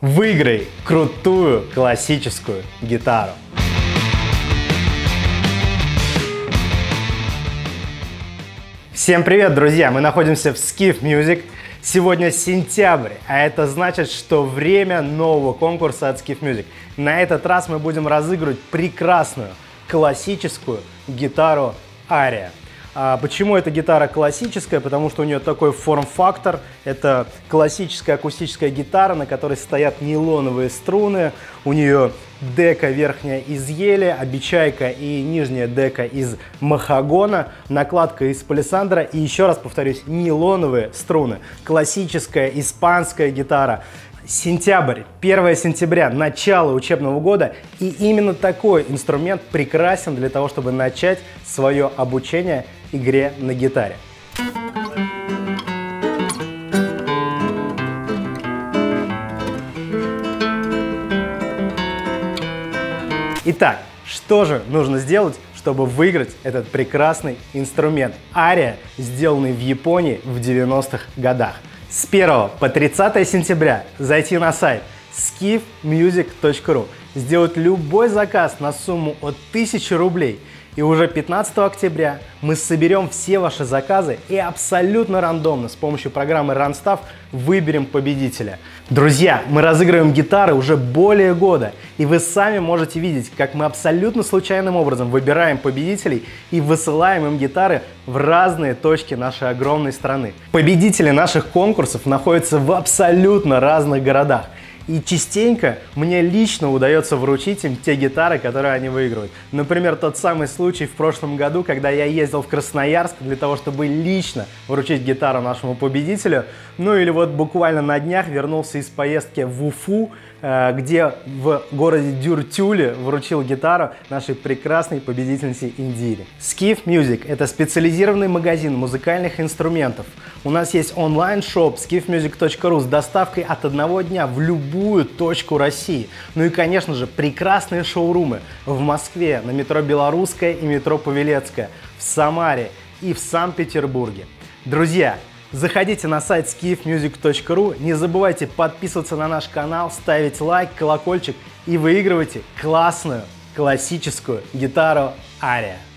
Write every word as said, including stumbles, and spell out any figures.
Выиграй крутую классическую гитару. Всем привет, друзья! Мы находимся в Skif Music. Сегодня сентябрь, а это значит, что время нового конкурса от Skif Music. На этот раз мы будем разыгрывать прекрасную классическую гитару Aria. А почему эта гитара классическая? Потому что у нее такой форм-фактор. Это классическая акустическая гитара, на которой стоят нейлоновые струны. У нее дека верхняя из ели, обечайка и нижняя дека из махагона, накладка из палисандра и, еще раз повторюсь, нейлоновые струны. Классическая испанская гитара. Сентябрь, первое сентября, начало учебного года, и именно такой инструмент прекрасен для того, чтобы начать свое обучение игре на гитаре. Итак, что же нужно сделать, чтобы выиграть этот прекрасный инструмент Aria, сделанный в Японии в девяностых годах? С первого по тридцатое сентября зайти на сайт скиф мьюзик точка ру, сделать любой заказ на сумму от тысячи рублей, и уже пятнадцатого октября мы соберем все ваши заказы и абсолютно рандомно с помощью программы Рандстав выберем победителя. Друзья, мы разыгрываем гитары уже более года, и вы сами можете видеть, как мы абсолютно случайным образом выбираем победителей и высылаем им гитары в разные точки нашей огромной страны. Победители наших конкурсов находятся в абсолютно разных городах. И частенько мне лично удается вручить им те гитары, которые они выигрывают. Например, тот самый случай в прошлом году, когда я ездил в Красноярск для того, чтобы лично вручить гитару нашему победителю. Ну или вот буквально на днях вернулся из поездки в Уфу, где в городе Дюртюле вручил гитару нашей прекрасной победительнице Индии. Skif Music – это специализированный магазин музыкальных инструментов. У нас есть онлайн-шоп скиф мьюзик точка ру с доставкой от одного дня в любую точку России. Ну и, конечно же, прекрасные шоурумы в Москве, на метро Белорусская и метро Павелецкая, в Самаре и в Санкт-Петербурге. Друзья, заходите на сайт скиф мьюзик точка ру, не забывайте подписываться на наш канал, ставить лайк, колокольчик и выигрывайте классную классическую гитару Aria.